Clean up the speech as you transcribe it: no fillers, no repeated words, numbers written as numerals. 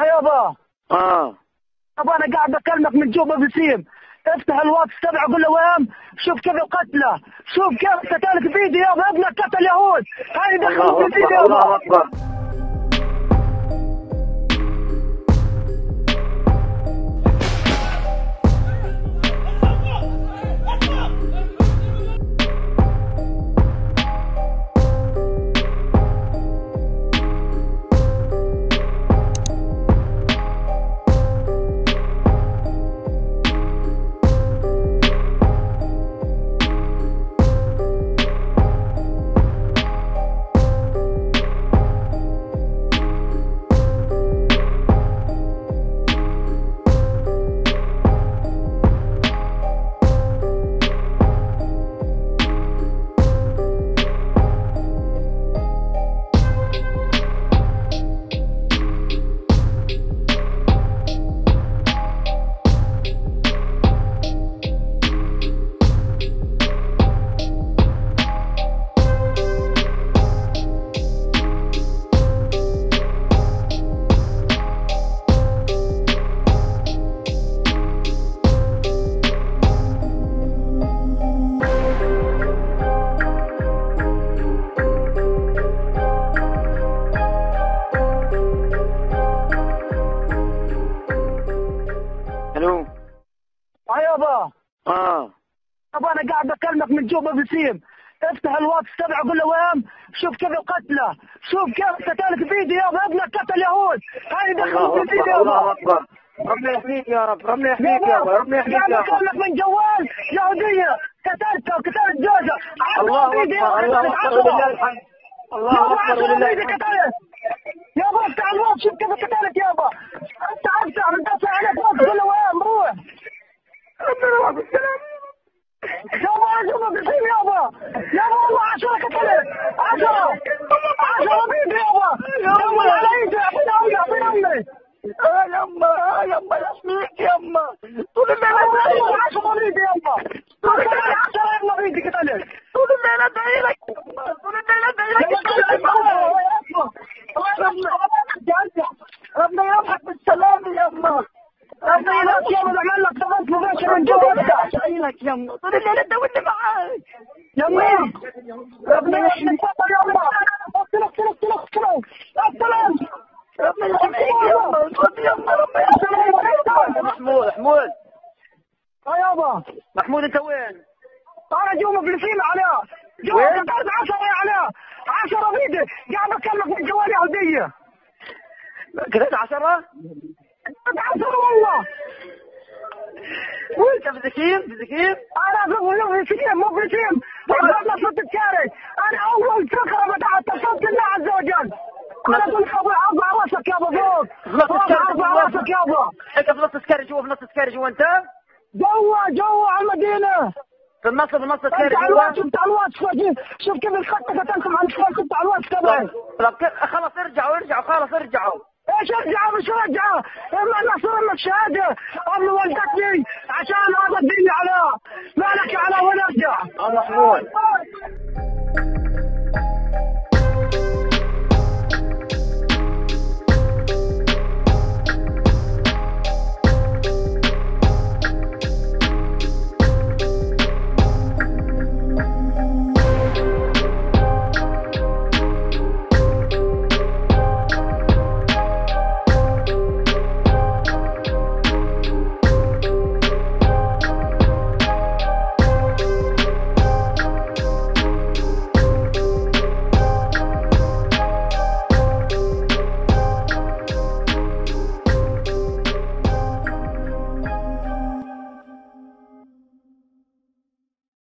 يابا يابا انا قاعد اكلمك من جوب ابتسيم، افتح الواتس تبعه قول له وام، شوف كيف القتله، شوف كيف قتلك بيدي يابا، ابنك قتل يهود، هاي دخلوا في بيدي يابا. يابا انا قاعد اكلمك من جوب ابتسيم، افتح الواتس تبعه قول له وام، شوف كيف القتله، شوف كيف قتلك بيدي يابا، ابنك قتل يهود، هاي دخلوا في بيدي يابا. الله اكبر، ربنا يحميك يا رب، ربنا يحميك يابا، ربنا يحميك يابا. قاعد اكلمك من جوال يهوديه، قتلتها وقتلت جوزها، عرفوا بيدي يابا، قتلت عرفوا. الله اكبر ولله الحمد. يابا افتح الواتس شوف كيف قتلت يابا، افتح ندافع عليك واتس قول له وام روح. ربنا معك بالسلامه. يابا عشرة بسيم يابا، يابا والله عشرة كتلت، عشرة بيدي يابا، دور على ايدي، اعطيني امي، اعطيني امي. يما يسميك يما، طول الليل ادعي لك. عشرة بيدي يابا، عشرة يما بيدي كتلت، طول الليل ادعي لك، طول الليل ادعي لك. ربنا يرحمك بالسلامة يما. ربنا يرحمك يما، نعمل لك تغطي مباشر من جوبك. لك يما طول الليل تداولني معاك يما، ربنا يحميك يما، ربنا يحميك يما، ربنا يحميك. محمود محمود يابا، محمود انت وين؟ انا جوا مجلسين عليها، جوا قتلت 10 عليها، 10 بيدي، قاعد اكلمك من جوالي يهودية. قتلت 10؟ قتلت 10 والله. وانت بذكير؟ انا بذكير مو بذكير، انا صوت الشارع، انا اول فكره بتعطشت الله عز وجل. انا ارفع راسك يابا فوق، ارفع راسك يابا. انت في نص السكري جوا، في نص السكري جوا انت؟ جوا على المدينه. في النص السكري جوا؟ بتاع الواتس، شوف كيف الخطه قتلكم على الشباب بتاع الواتس تبعي. خلاص ارجعوا. ايش ارجعوا؟ مش راجعه، اما انا صورنا الشهاده، امي ولدتني عشان هذا الدنيا على مالك على ولا ارجع. محمود